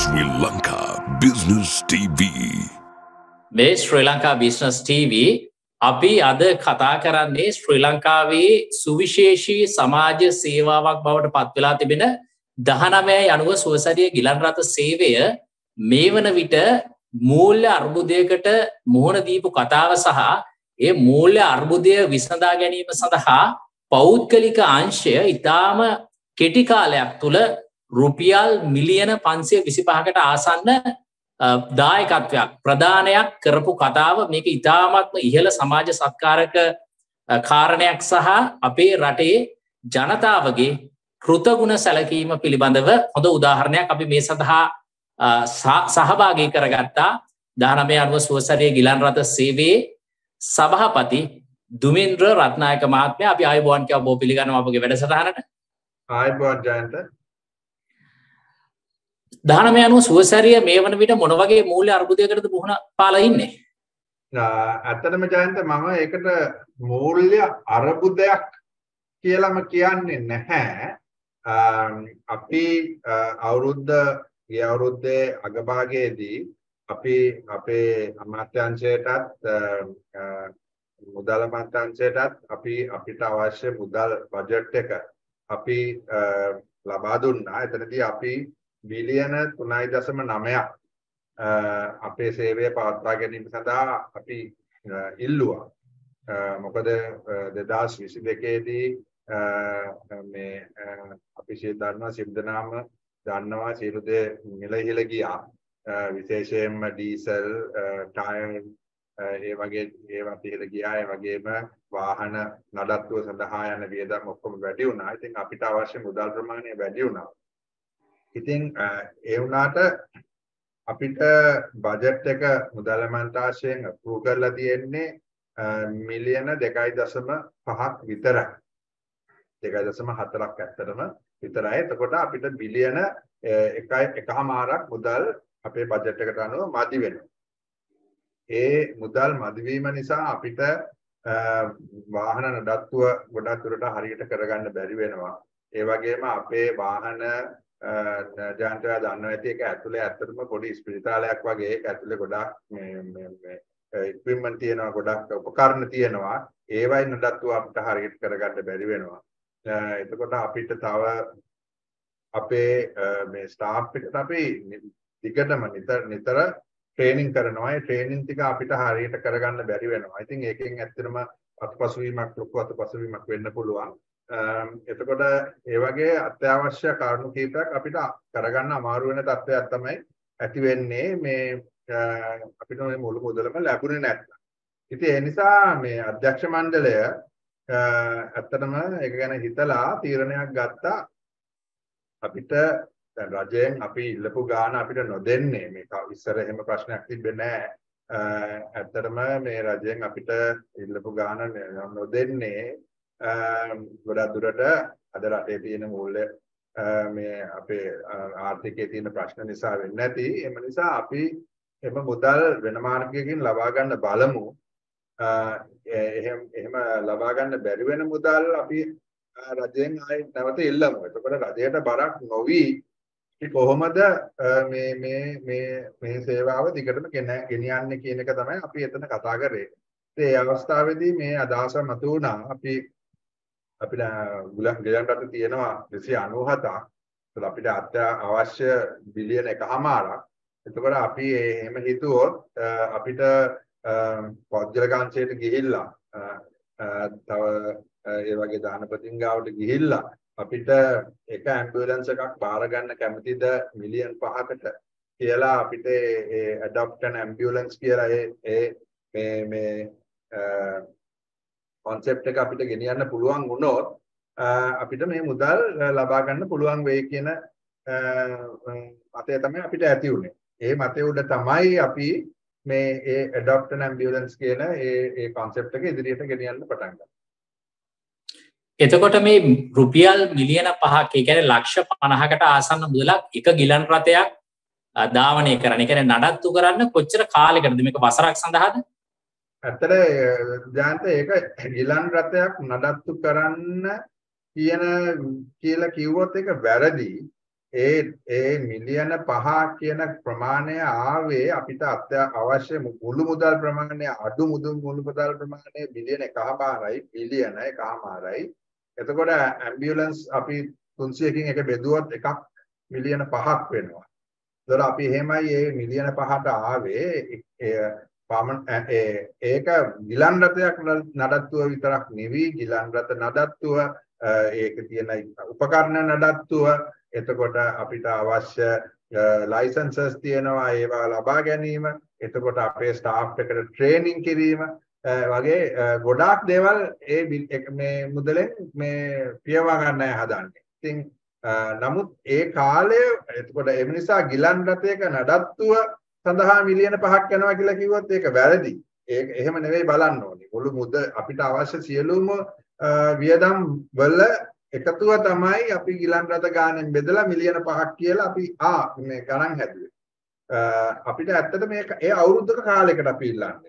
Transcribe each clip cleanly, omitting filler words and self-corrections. Sri Lanka Business TV. මේ Sri Lanka Business TV අපි අද කතා කරන්නේ ශ්‍රී ලංකාවේ සුවිශේෂී සමාජ සේවාවක් බවට පත් වෙලා තිබෙන 1990 සුවසැරිය ගිලන්රත සේවය මේ වන විට මූල්‍ය අර්බුදයකට මුහුණ දීපු කතාව සහ ඒ මූල්‍ය අර්බුදය විසඳා ගැනීම සඳහා පෞද්ගලික අංශය ඉතාම කෙටි කාලයක් තුල රුපියල් මිලියන 525කට ආසන්න දායකත්වයක් ප්‍රදානයක් කරපු කතාව මේක ඉතාමත්ම ඉහළ සමාජ සත්කාරක කාරණයක් සහ අපේ රටේ ජනතාවගේ කෘතගුණ සැලකීම පිළිබඳව හොඳ උදාහරණයක් අපි මේ සඳහා සහභාගී කරගත්තා 1990 සුවසැරිය ගිලන්රත සේවයේ සභාපති දුමින්ද්‍ර රත්නායක මහත්මයා අපි ආයුබෝවන් කියව බොහෝ පිළිගන්නවා අපගේ වැඩසටහනට ආයුබෝවන් ජයන්ත දානමයන්ව සුවසැරිය මේ වන විට මොන වගේ මූල්‍ය අර්බුදයකටද මුහුණ පාලා ඉන්නේ? ඇත්තටම ජයන්ත මම ඒකට මූල්‍ය අර්බුදයක් කියලාම කියන්නේ නැහැ. අපි ගිය අවුරුද්දේ අගභාගයේදී අපි අපේ අමාත්‍යාංශයටත් මුදල් අමාත්‍යාංශයටත් අපිට අවශ්‍ය මුදල් බජට් එක අපි ලබා දුන්නා. එතනදී අපි බිලියන 3.9ක් අපේ සේවය පවත්වා ගැනීම සඳහා අපි ඉල්ලුවා. මොකද 2022 දී මේ අපි සියදන්වා සියලු දේ මිලහිල ගියා. විශේෂයෙන්ම ඩීසල්, ටයර් ඒවා තියලා ගියා. ඒ වගේම වාහන නඩත්තුව සඳහා යන වියදම් ඔක්කොම වැඩි වුණා. ඉතින් අපිට අවශ්‍ය මුදල් ප්‍රමාණය වැඩි වුණා. ඉතින් ඒ වුණාට අපිට බජට් එක මුදල් අමාත්‍යාංශයෙන් අප්‍රූව් කරලා තියෙන්නේ මිලියන 2.5ක් විතරයි. 2.4ක් ඇත්තටම විතරයි. එතකොට අපිට බිලියන 1.5ක් මුදල් අපේ බජට් එකට අනුව මදි වෙනවා. ඒ මුදල් මදි වීම නිසා අපිට වාහන නඩත්තුව ගොඩක් දුරට හරියට කරගන්න බැරි වෙනවා. ඒ වගේම අපේ වාහන ජාන්තයා දන්නවා ඇති ඒක ඇතුලේ ඇත්තටම පොඩි ස්පිරිතාලයක් වගේ ඒක ඇතුලේ ගොඩාක් මේ ඉක්විප්මන්ට් තියෙනවා ගොඩාක් උපකරණ තියෙනවා ඒවයි නඩත්තු අපිට හරියට කරගන්න බැරි වෙනවා. එතකොට අපිට තව අපේ මේ ස්ටාෆ් එකට අපි දිගටම නිතර ට්‍රේනින් කරනවා. ඒ ට්‍රේනින් ටික අපිට හරියට කරගන්න බැරි වෙනවා. ඉතින් ඒකෙන් ඇත්තටම ලොකු අත්පසුවීමක් වෙන්න පුළුවන්. එතකොට ඒ වගේ අත්‍යවශ්‍ය කාරණු කීපයක් අපිට කරගන්න අමාරු වෙන තත්ත්වයක් තමයි ඇති වෙන්නේ මේ අපිට මේ මුළු මුදලම ලැබුණේ නැත්නම්. ඉතින් ඒ නිසා මේ අධ්‍යක්ෂ මණ්ඩලය ඇත්තටම ඒක ගැන හිතලා තීරණයක් ගත්තා. අපිට දැන් රජයෙන් අපි ඉල්ලපු ගාණ අපිට නොදෙන්නේ. මේක ඉස්සර එහෙම ප්‍රශ්නයක් තිබෙන්නේ නැහැ. ඇත්තටම මේ රජයෙන් අපිට ඉල්ලපු ගාණ නොදෙන්නේ ගොඩක් දුරට අද රටේ තියෙන මූල්‍ය මේ අපේ ආර්ථිකයේ තියෙන ප්‍රශ්න නිසා වෙන්නේ නැති. ඒ නිසා අපි එම මුදල් වෙන මාර්ගයකින් ලබා ගන්න බලමු. එහෙම ලබා ගන්න බැරි වෙන මුදල් අපි රජයෙන් ආයෙත් නැවත ඉල්ලමු. එතකොට රජයට බරක් නොවි කොහොමද මේ සේවාව දිගටම ගෙනියන්නේ කියන එක තමයි අපි එතන කතා කරේ. ඒ අවස්ථාවේදී මේ අදහස මතුවුණා. අපිට ගිලන්රත තියෙනවා 297ක්. ඒත් අපිට අවශ්‍ය බිලියන 1.5ක්. එතකොට අපි එහෙම හිතුවොත් අපිට පෞද්ගලිකාංශයට ගිහිල්ලා තව ඒ වගේ දානපතින් ගාවට ගිහිල්ලා අපිට එක ඇම්බියුලන්ස් එකක් බාර ගන්න කැමතිද මිලියන් 5කට කියලා අපිට ඒ ඇඩොප්ට් ඇන් ඇම්බියුලන්ස් කියලා ඒ මේ concept එක අපිට ගෙනියන්න පුළුවන් වුණොත් අපිට මේ මුදල් ලබා ගන්න පුළුවන් වෙයි කියන මතය තමයි අපිට ඇති වුනේ. ඒ මතය උඩ තමයි අපි මේ adopt an ambulance කියන ඒ concept එක ඉදිරියට ගෙනියන්න පටන් ගත්තා. එතකොට මේ රුපියල් මිලියන 5ක් ඒ කියන්නේ ලක්ෂ 50කට ආසන්න මුදලක් එක ගිලන් රථයක් ධාවනය කරන ඒ කියන්නේ නඩත්තු කරන්න කොච්චර කාලයකටද මේක වසරක් සඳහාද? ඇත්තට ජයන්ත ඒක ගිලන් රථයක් නඩත්තු කරන්න කියලා කිව්වොත් ඒක වැරදි. ඒ මිලියන 5 කියන ප්‍රමාණය ආවේ අපිට අවශ්‍ය මුළු මුදල් ප්‍රමාණය අඩු මුළු මුදල් ප්‍රමාණය බිලියන 1.5යි බිලියන 1.5යි. එතකොට ඇම්බියුලන්ස් අපි 300කින් එක බෙදුවොත් එකක් මිලියන 5ක් වෙනවා. ඒතර අපි එහෙමයි මේ මිලියන 5ට ආවේ ඒක ගිලන් රථයක් නඩත්තුව විතරක් නෙවෙයි ගිලන් රථ නඩත්තුව ඒක තියෙන උපකරණ නඩත්තුව එතකොට අපිට අවශ්‍ය ලයිසන්සස් තියෙනවා ඒවා ලබා ගැනීම එතකොට අපේ ස්ටාෆ් එකට ට්‍රේනින් කිරීම වගේ ගොඩාක් දේවල් මේ මුදලෙන් මේ පියවා ගන්නයි හදන්නේ. ඉතින් නමුත් ඒ කාලේ එතකොට ඒ නිසා ගිලන් රථයක නඩත්තුව සඳහා මිලියන 5ක් යනවා කියලා කිව්වොත් ඒක වැරදි. ඒක එහෙම නෙවෙයි බලන්න ඕනේ. මුළු මුද අපිට අවශ්‍ය සියලුම වියදම් වල එකතුව තමයි අපි ගිලන් රථ ගානෙන් බෙදලා මිලියන 5ක් කියලා අපි මේ ගණන් හැදුවේ. අපිට ඇත්තට මේක අවුරුද්දක කාලයකට අපි ඉල්ලන්නේ.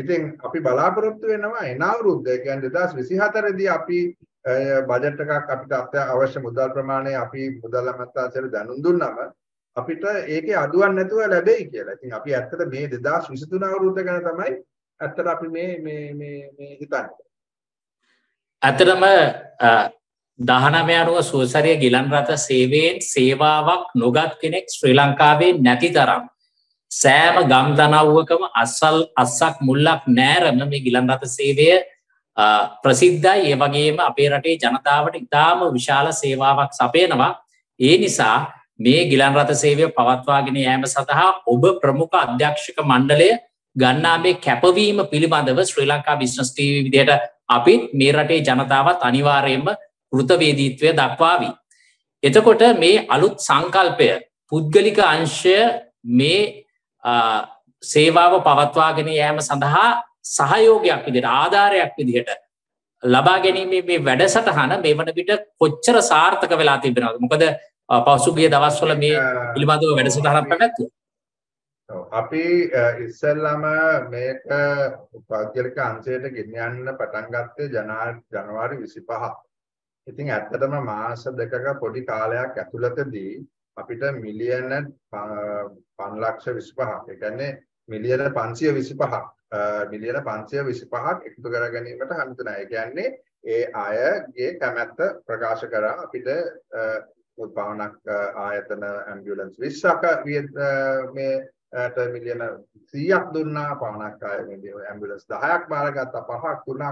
ඉතින් අපි බලාපොරොත්තු වෙනවා එන අවුරුද්ද කියන්නේ 2024 දී අපි බජට් එකක් අපිට අවශ්‍ය මුදල් ප්‍රමාණය අපි මුදල් අමාත්‍යාංශයට දැනුම් දුන්නම අපිට ඒකේ අඩුවක් නැතුව ලැබෙයි කියලා. ඉතින් අපි ඇත්තට මේ 2023 අවුරුද්ද ගැන තමයි ඇත්තට අපි මේ හිතන්නේ. ඇත්තටම 19 අනුව සුවසරිය ගිලන් රථ සේවයෙන් සේවාවක් නොගත් කෙනෙක් ශ්‍රී ලංකාවේ නැති තරම් සෑම ගම් දනව්වකම අස්සක් මුල්ලක් නෑරම මේ ගිලන් රථ සේවය ප්‍රසිද්ධයි. ඒ වගේම අපේ රටේ ජනතාවට ඉතාම විශාල සේවාවක් සපයනවා. ඒ නිසා මේ ගිලන් රථ සේවය පවත්වාගෙන යාම සඳහා ඔබ ප්‍රමුඛ අධ්‍යක්ෂක මණ්ඩලය ගන්නා මේ කැපවීම පිළිබඳව ශ්‍රී ලංකා බිස්නස් ටීවී විදියට අපි මේ රටේ ජනතාවත් අනිවාර්යයෙන්ම කෘතවේදීත්වය දක්වාවි. එතකොට මේ අලුත් සංකල්පය පුද්ගලික අංශය මේ සේවාව පවත්වාගෙන යෑම සඳහා සහයෝගයක් විදිහට ආධාරයක් විදිහට ලබා ගැනීමේ මේ වැඩසටහන මේ වන විට කොච්චර සාර්ථක වෙලා තිබෙනවද? මොකද පසුගිය දවස්වල මේ පිළිබඳව වැඩසටහනක් පැවැත්වුවා. අපි ඉස්සෙල්ලාම මේක පුද්ගලික අංශයට ගෙන යන්න පටන් ගත්තේ ජනවාරි 25. ඉතින් ඇත්තටම මාස දෙකක පොඩි කාලයක් ඇතුළතදී අපිට මිලියන 5,25,000 ඒ කියන්නේ මිලියන 525ක් එකතු කර ගැනීමට හම්බුණා. ඒ කියන්නේ ඒ අයගේ කැමැත්ත ප්‍රකාශ කරලා අපිට උද්භාවනක් ආයතන ඇම්බියුලන්ස් 20ක මේට මිලියන 100ක් දුන්නා. පානක් ආය මේ ඇම්බියුලන්ස් 10ක් බාරගත්තා 5ක්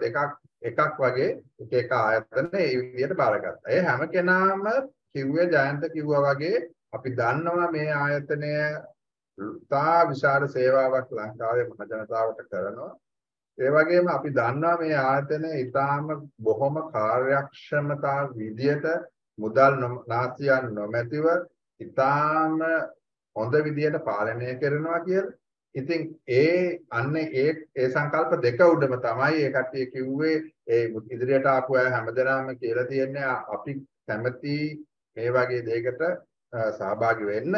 3ක් 4ක් 2ක් එකක් වගේ එක ආයතන ඒ විදිහට බාරගත්තා. ඒ හැම කෙනාම කිව්වේ ජයන්ත කිව්වා වගේ අපි දන්නවා මේ ආයතනය තා විශාල සේවාවක් ලංකාවේ මහ ජනතාවට කරනවා. ඒ වගේම අපි දන්නවා මේ ආයතනය ඊටාම බොහොම කාර්යක්ෂමතා විදියට මුදල් නාස්තියක් නොමැතිව ඊටාම හොඳ විදියට පාලනය කරනවා කියලා. ඉතින් ඒ සංකල්ප දෙක උඩම තමයි ඒ කට්ටිය කිව්වේ ඒ ඉදිරියට ආපු අය හැමදෙනාම කියලා තියන්නේ අපි කැමති මේ වගේ දෙයකට සහභාගී වෙන්න.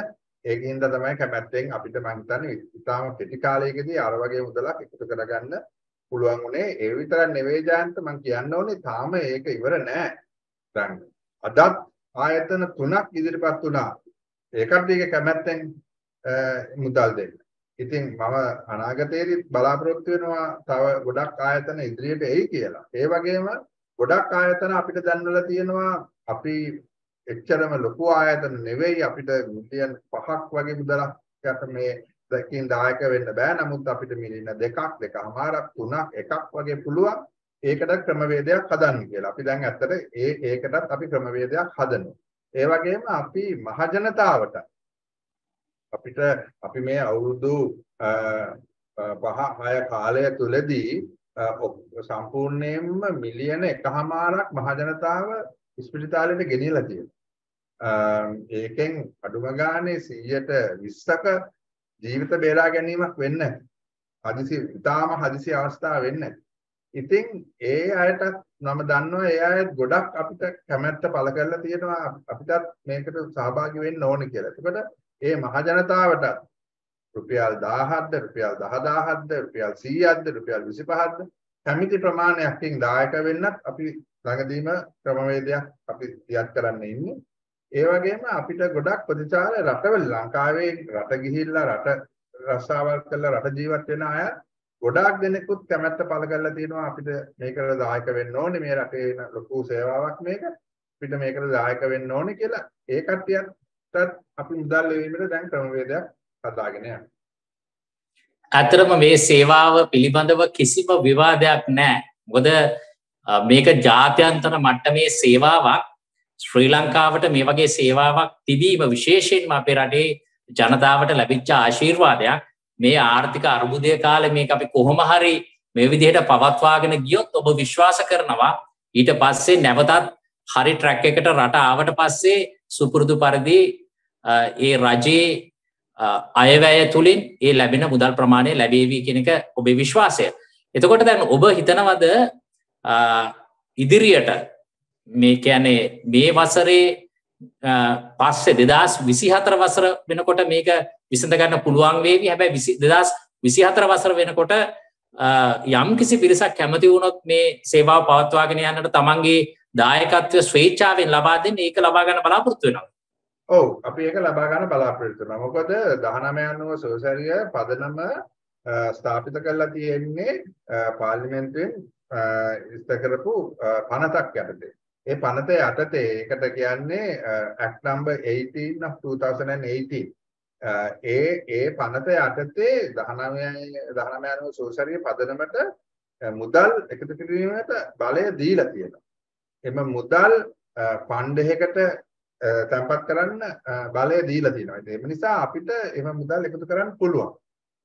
ඒකින්ද තමයි කැමැත්තෙන් අපිට මම හිතන්නේ ඉතාලම කෙටි කාලයකදී අර වගේ මුදලක් එකතු කරගන්න පුළුවන් උනේ. ඒ විතරක් නෙවෙයි ජයන්ත මම කියන්න ඕනේ තාම ඒක ඉවර නෑ. දැන් අදත් ආයතන 3ක් ඉදිරිපත් වුණා. ඒකට දීක කැමැත්තෙන් මුදල් දෙන්න. ඉතින් මම අනාගතයේදී බලාපොරොත්තු වෙනවා තව ගොඩක් ආයතන ඉදිරියට එයි කියලා. ඒ වගේම ගොඩක් ආයතන අපිට දැන්වලා තියෙනවා අපි එච්චරම ලොකු ආයතන නෙවෙයි අපිට මිලියන් 5ක් වගේ මුදලක් මේ දෙකකින් දායක වෙන්න බෑ. නමුත් අපිට මිලියන 2ක් 2.5ක් 3ක් 1ක් වගේ පුළුවන්. ඒකට ක්‍රමවේදයක් හදන්න කියලා. අපි දැන් ඇත්තට ඒකටත් අපි ක්‍රමවේදයක් හදනවා. ඒ වගේම අපි මහ ජනතාවට අපිට අපි මේ අවුරුදු 5-6 කාලය තුලදී සම්පූර්ණයෙන්ම මිලියන 1.5ක් මහ ජනතාව ස්පිරිතාලයට ගෙනියලා තියෙනවා. ඒකෙන් අඩුම ගානේ 120ක ජීවිත බේරා ගැනීමක් වෙන්නේ නැහැ. ඉතාම හදිසි අවස්ථාවක් වෙන්නේ නැහැ. ඉතින් ඒ අයට මම දන්නවා ඒ අයත් ගොඩක් අපිට කැමැත්ත පළ කරලා තියෙනවා අපිටත් මේකට සහභාගී වෙන්න ඕනේ කියලා. ඒකට ඒ මහ ජනතාවට රුපියල් 1000ක්ද රුපියල් 10000ක්ද රුපියල් 100ක්ද රුපියල් 25ක්ද කැමති ප්‍රමාණයකින් දායක වෙන්නත් අපි ළඟදීම ක්‍රමවේදයක් අපි තියත් කරන්න ඉන්නේ. ඒ වගේම අපිට ගොඩක් ප්‍රතිචාර රටවල ලංකාවේ රට ගිහිල්ලා රට රස්සාවල් කරලා රට ජීවත් වෙන අය ගොඩාක් දෙනෙකුත් කැමැත්ත පළ කරලා තියෙනවා අපිට මේකට දායක වෙන්න ඕනේ මේ රටේ ලොකු සේවාවක් මේක අපිට මේකට දායක වෙන්න ඕනේ කියලා ඒ කට්ටියටත් අපි මුදල් ලැබීමට දැන් ක්‍රමවේදයක් හදාගෙන යනවා. අතරම මේ සේවාව පිළිබඳව කිසිම විවාදයක් නැහැ. මොකද මේක ජාත්‍යන්තර මට්ටමේ සේවාවක් ශ්‍රී ලංකාවට මේ වගේ සේවාවක් තිබීම විශේෂයෙන්ම අපේ රටේ ජනතාවට ලැබිච්ච ආශිර්වාදයක්. මේ ආර්ථික අර්බුදය කාලේ මේක අපි කොහොම හරි මේ විදිහට පවත්වාගෙන ගියොත් ඔබ විශ්වාස කරනවා ඊට පස්සේ නැවතත් හරි ට්‍රැක් එකට රට ආවට පස්සේ සුපුරුදු පරිදි ඒ රජයේ අයවැය තුලින් ඒ ලැබෙන මුදල් ප්‍රමාණය ලැබෙවි කියන එක ඔබේ විශ්වාසය. එතකොට දැන් ඔබ හිතනවද ඉදිරියට මේ කියන්නේ මේ වසරේ පස්සේ 2024 වසර වෙනකොට මේක විසඳ ගන්න පුළුවන් වේවි. හැබැයි 2024 වසර වෙනකොට යම්කිසි පිරිසක් කැමති වුණොත් මේ සේවාව පවත්වාගෙන යන්නට තමන්ගේ දායකත්වය ස්වේච්ඡාවෙන් ලබා දෙන්න ඒක ලබා ගන්න බලාපොරොත්තු වෙනවා. ඔව් අපි ඒක ලබා ගන්න බලාපොරොත්තු වෙනවා. මොකද 19 අනුව සෝසාරිය පදනම ස්ථාපිත කරලා තියෙන්නේ පාර්ලිමේන්තුවෙන් ඉස්තර කරපු 50ක් යටතේ. ඒ පනත යටතේ ඒකට කියන්නේ Act number 18 of 2018 ඒ පනත යටතේ 19 අනුව සෝසාරිය පදනමට මුදල් එකතු කිරීමට බලය දීලා තියෙනවා. එම මුදල් ෆන්ඩයකට තැන්පත් කරන්න බලය දීලා තියෙනවා. ඒ නිසා අපිට එම මුදල් එකතු කරන්න පුළුවන්.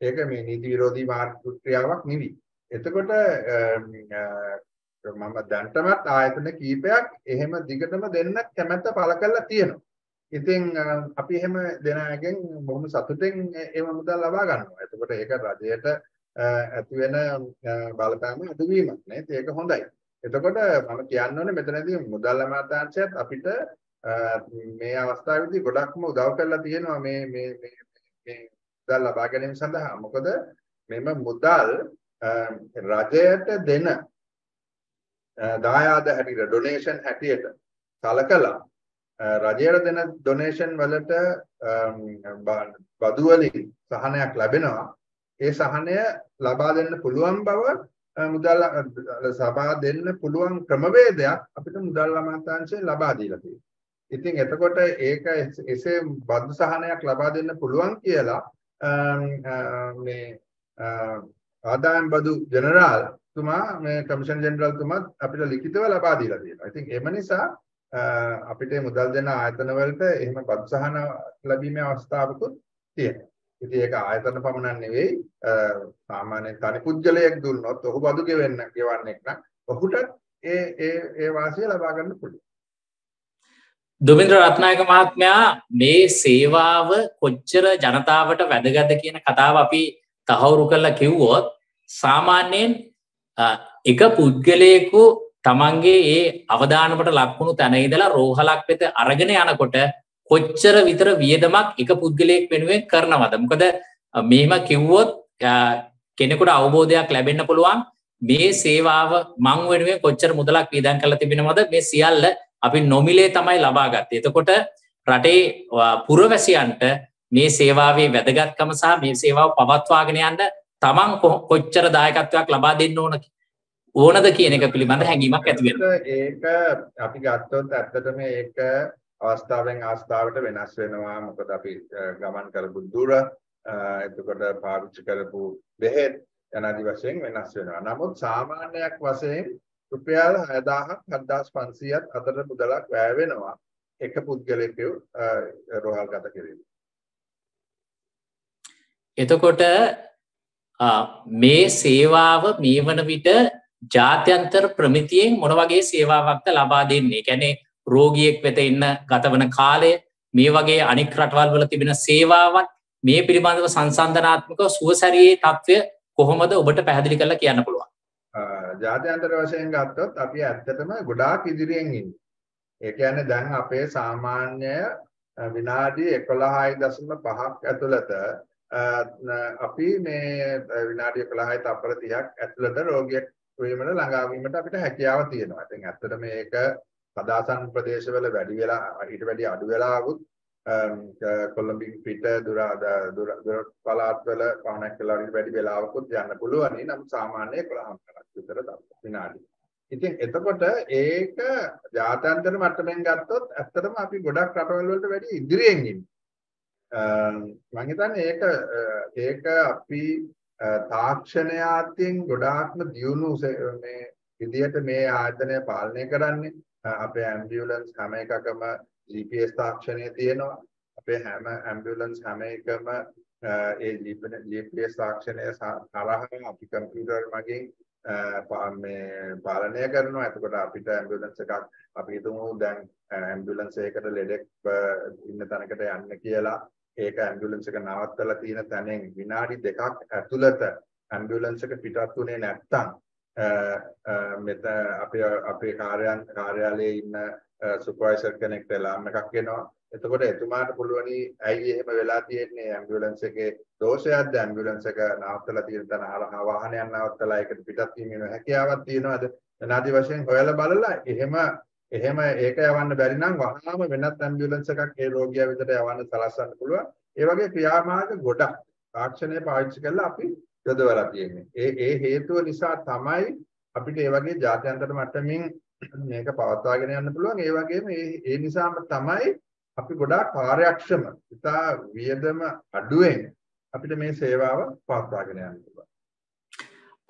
ඒක මේ නීති විරෝධී මාර්ග ක්‍රියාවක් නෙවෙයි. එතකොට මම දැන්ටමත් ආයතන කීපයක් එහෙම දිගටම දෙන්න කැමැත්ත පළ කරලා තියෙනවා. ඉතින් අපි එහෙම දෙන අයගෙන් බොහොම සතුටින් ඒ මුදල් ලබා ගන්නවා. එතකොට ඒක රජයට ඇති වෙන බලපෑම අඩු වීමක් නේ. ඒක හොඳයි. එතකොට මම කියන්න ඕනේ මෙතනදී මුදල් අමාත්‍යාංශයත් අපිට මේ අවස්ථාවේදී ගොඩක්ම උදව් කරලා තියෙනවා මේ මුදල් ලබා ගැනීම සඳහා. මොකද මෙම මුදල් රජයට දෙන දායාද හැටියට ඩොනේෂන් හැටියට සලකලා රජයට දෙන ඩොනේෂන් වලට බදු වලින් සහනයක් ලැබෙනවා. ඒ සහනය ලබා දෙන්න පුළුවන් බව මුදල් සභා දෙන්න පුළුවන් ක්‍රමවේදයක් අපිට මුදල් අමාත්‍යාංශයෙන් ලබා දීලා තියෙනවා. ඉතින් එතකොට ඒක එසේ බදු සහනයක් ලබා දෙන්න පුළුවන් කියලා මේ ආදායම් බදු ජෙනරාල් තුමා මේ කමිෂන් ජෙනරාල් තුමත් අපිට ලිඛිතව ලබා දීලා තියෙනවා. ඉතින් ඒ නිසා අපිට මුදල් දෙන ආයතන වලට එහෙම බද්සහන ලැබීමේ අවස්ථාවකුත් තියෙනවා. ඉතින් ඒක ආයතන පමණක් නෙවෙයි සාමාන්‍ය තනි පුද්ගලයෙක් දුන්නොත් ඔහු බදු ගෙවන්නෙක් නම් ඔහුට ඒ වාසිය ලබා ගන්න පුළුවන්. දුමින්ද්‍ර රත්නායක මහත්මයා මේ සේවාව කොච්චර ජනතාවට වැදගත්ද කියන කතාව අපි තහවුරු කරලා කිව්වොත් සාමාන්‍යයෙන් එක පුද්ගලයෙකු තමන්ගේ ඒ අවදානමට ලක්වුණු තැන ඉඳලා රෝහලක් වෙත අරගෙන යනකොට කොච්චර විතර වියදමක් එක පුද්ගලයෙක් වෙනුවෙන් කරනවද? මොකද මෙහෙම කිව්වොත් කෙනෙකුට අවබෝධයක් ලැබෙන්න පුළුවන් මේ සේවාව මං වෙනුවෙන් කොච්චර මුදලක් වියදම් කරලා තිබෙනවද? මේ සියල්ල අපි නොමිලේ තමයි ලබා ගත්තේ. එතකොට රටේ පුරවැසියන්ට මේ සේවාවේ වැදගත්කම සහ මේ සේවාව පවත්වාගෙන යන්න තමන් කොච්චර දායකත්වයක් ලබා දෙන්න ඕනද කියන එක පිළිබඳ හැඟීමක් ඇති වෙනවා. ඒක අපි ගත්තොත් ඇත්තටම ඒක අවස්ථාවෙන් අවස්ථාවට වෙනස් වෙනවා. මොකද අපි ගමන් කරපු දුර එතකොට පාවිච්චි කරපු බෙහෙත් යනාදී වශයෙන් වෙනස් වෙනවා. නමුත් සාමාන්‍යයක් වශයෙන් රුපියල් 6000ක් 7500ක් අතර මුදලක් වැය වෙනවා එක පුද්ගලයෙකු රෝහල්ගත කිරීම. එතකොට මේ සේවාව මේ වන විට ජාත්‍යන්තර ප්‍රමිතියෙන් මොන වගේ සේවාවක්ද ලබා දෙන්නේ? කියන්නේ රෝගියෙක් වෙත ඉන්න ගතවන කාලය මේ වගේ අනික් රටවල් වල තිබෙන සේවාවන් මේ පිළිබඳව සංසන්දනාත්මකව සුවසැරියේ තත්ත්වය කොහොමද ඔබට පැහැදිලි කරලා කියන්න පුළුවන්? ජාත්‍යන්තර වශයෙන් ගත්තොත් අපි ඇත්තටම ගොඩාක් ඉදිරියෙන් ඉන්නේ. ඒ කියන්නේ දැන් අපේ සාමාන්‍ය විනාඩි 11.5ක් ඇතුළත අපි මේ විනාඩි 11යි තප්පර 30ක් ඇතුළත රෝගියෙක් වීමට ළඟා වීමට අපිට හැකියාව තියෙනවා. ඉතින් ඇත්තටම මේක සදාසන් ප්‍රදේශවල වැඩි වෙලා ඊට වැඩි අඩු වෙලාවුත් කොළඹින් පිට දුර පළාත්වල පහනක් කියලා වැඩි වෙලාවකුත් යන්න පුළුවන්. නම් සාමාන්‍ය 11ක් විතර විනාඩි. ඉතින් එතකොට ඒක ජාත්‍යන්තර මට්ටමින් ගත්තොත් ඇත්තටම අපි ගොඩක් රටවල් වලට වැඩි ඉදිරියෙන් ඉන්නේ. මම හිතන්නේ ඒක අපි තාක්ෂණය අතින් ගොඩාක්ම දියුණු මේ විදියට මේ ආයතනය පාලනය කරන්නේ. අපේ ඇම්බියුලන්ස් හැම එකකම GPS තාක්ෂණය තියෙනවා. අපේ හැම ඇම්බියුලන්ස් හැම එකම ඒ GPS තාක්ෂණය හරහා අපි කම්පියුටර් මගින් මේ පාලනය කරනවා. එතකොට අපිට ඇම්බියුලන්ස් එකක් අපි හිතමු දැන් ඇම්බියුලන්ස් එකකට ලෙඩෙක් ඉන්න තැනකට යන්න කියලා ඒක ඇම්බියුලන්ස් එක නවත්තලා තියෙන තැනෙන් විනාඩි 2ක් ඇතුළත ඇම්බියුලන්ස් එක පිටත් වුණේ නැත්තම් මෙත අපේ කාර්යාලයේ ඉන්න සුපර්වයිසර් කෙනෙක්ට alarm එකක් එනවා. එතකොට එතුමාට පුළුවනි ඇයි එහෙම වෙලා තියෙන්නේ ඇම්බියුලන්ස් එකේ දෝෂයක්ද ඇම්බියුලන්ස් එක නවත්තලා තියෙන තැන හරහා වාහනයක් නවත්තලා ඒකට පිටත් වීමේ හැකියාවක් තියෙනවද? නැති වශයෙන් හොයලා බලලා එහෙම ඒක යවන්න බැරි නම් වහාම වෙනත් ඇම්බියුලන්ස් එකක් ඒ රෝගියා විතර යවන්න සලස්වන්න පුළුවන්. ඒ වගේ ක්‍රියාමාර්ග ගොඩක් තාක්ෂණය පාවිච්චි කරලා අපි යොදවලා තියෙන්නේ. ඒ හේතුව නිසා තමයි අපිට ඒ වගේ ජාත්‍යන්තර මට්ටමින් මේක පවත්වාගෙන යන්න පුළුවන්. ඒ වගේම ඒ නිසාම තමයි අපි ගොඩාක් කාර්යක්ෂම, ඉතා වියදම අඩුවෙන් අපිට මේ සේවාව පවත්වාගෙන යන්න පුළුවන්.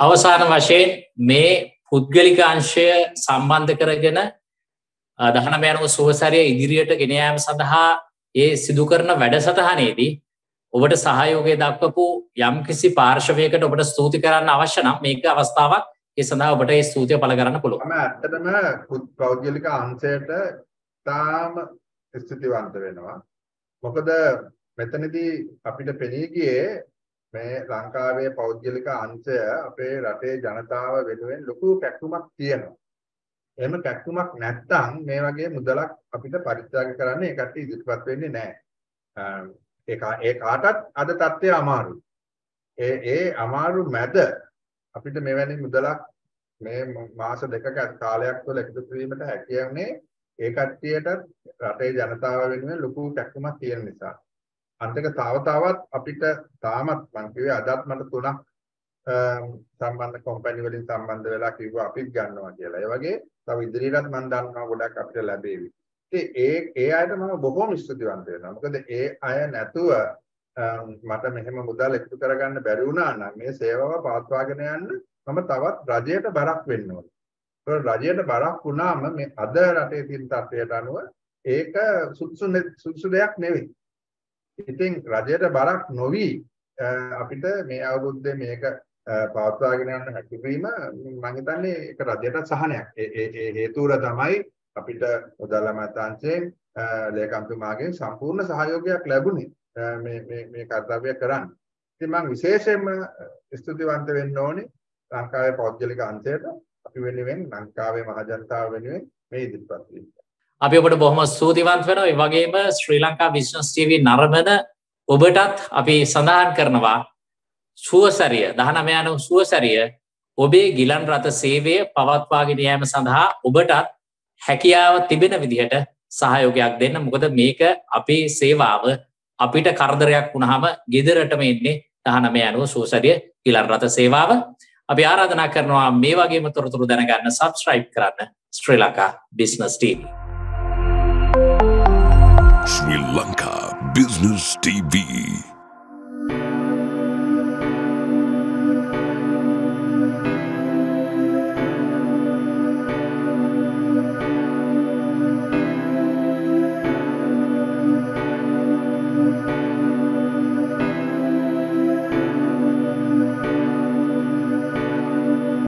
අවසාන වශයෙන් මේ පුද්ගලික අංශය සම්බන්ධ කරගෙන 19 වෙනි සුවසරිය ඉදිරියට ගෙන යාම සඳහා ඒ සිදු කරන වැඩසටහනේදී ඔබට සහයෝගය දක්වපු යම්කිසි පාර්ශවයකට ඔබට ස්තුති කරන්න අවශ්‍ය නම් මේක අවස්ථාවක්. ඒ සඳහා ඔබට ඒ ස්තුතිය පළ කරන්න පුළුවන්. මම ඇත්තටම පෞද්ගලික අංශයට තාම ස්තුතිවන්ත වෙනවා. මොකද මෙතනදී අපිට පෙනී ගියේ මේ ලංකාවේ පෞද්ගලික අංශය අපේ රටේ ජනතාව වෙනුවෙන් ලොකු කැක්කුමක් තියෙනවා. එහෙම කැක්කුමක් නැත්නම් මේ වගේ මුදලක් අපිට පරිත්‍යාග කරන්න ඒකට ඉදිරිපත් වෙන්නේ නැහැ. ඒ කාටත් අද තත්ත්වය අමාරුයි. ඒ අමාරු මැද අපිට මෙවැනි මුදලක් මේ මාස දෙකක කාලයක් තුළ එකතු කිරීමට හැකියන්නේ ඒ කට්ටියට රටේ ජනතාව වෙනුවෙන් ලොකු කැක්කමක් තියෙන නිසා. අන්තික තව තවත් අපිට තාමත් මං කිව්වේ අදත් මට 3ක් සම්බන්ධ කම්පැනි වලින් සම්බන්ධ වෙලා කිව්වා අපිත් ගන්නවා කියලා. ඒ වගේ තව ඉදිරියටත් මං දන්නවා ගොඩක් අපිට ලැබෙවි. ඒ අයට මම බොහොම ස්තුතිවන්ත වෙනවා. මොකද ඒ අය නැතුව මට මෙහෙම මුදල් එකතු කරගන්න බැරි වුණා නම් මේ සේවාව පවත්වාගෙන යන්න මම තවත් රජයට බරක් වෙන්න ඕනේ. ඒක රජයට බරක් වුණාම මේ අද රටේ තියෙන තත්ත්වයට අනුව ඒක සුදුසු දෙයක් නෙවෙයි. ඉතින් රජයට බරක් නොවි අපිට මේ අවුරුද්දේ මේක පවත්වාගෙන යන්න හැකි වීම මම හිතන්නේ ඒක රජයට සහනයක්. ඒ හේතුව තමයි අපිට මුදල් අමාත්‍යාංශයෙන් ලේකම්තුමාගෙන් සම්පූර්ණ සහයෝගයක් ලැබුණේ මේ කාර්යය කරන්න. ඉතින් මම විශේෂයෙන්ම ස්තුතිවන්ත වෙන්න ඕනේ ලංකාවේ පෞද්ගලික අංශයට අපි වෙනුවෙන් ලංකාවේ මහ ජනතාව වෙනුවෙන් මේ ඉදිරිපත් වීම. අපි ඔබට බොහොම ස්තුතිවන්ත වෙනවා. ඒ වගේම ශ්‍රී ලංකා බිස්නස් ටීවී නරඹන ඔබටත් අපි සඳහන් කරනවා සුවසරිය 19 වෙනි සුවසරිය ඔබේ ගිලන් රථ සේවය පවත්වාගෙන යාම සඳහා ඔබටත් හැකියාව තිබෙන විදිහට සහයෝගයක් දෙන්න. මොකද මේක අපේ සේවාව අපිට කරදරයක් වුණාම ගෙදරටම එන්නේ 19 සුවසරිය ගිලන් රථ සේවාව. අපි ආරාධනා කරනවා මේ වගේම තොරතුරු දැනගන්න subscribe කරන්න Sri Lanka Business TV. Sri Lanka Business TV.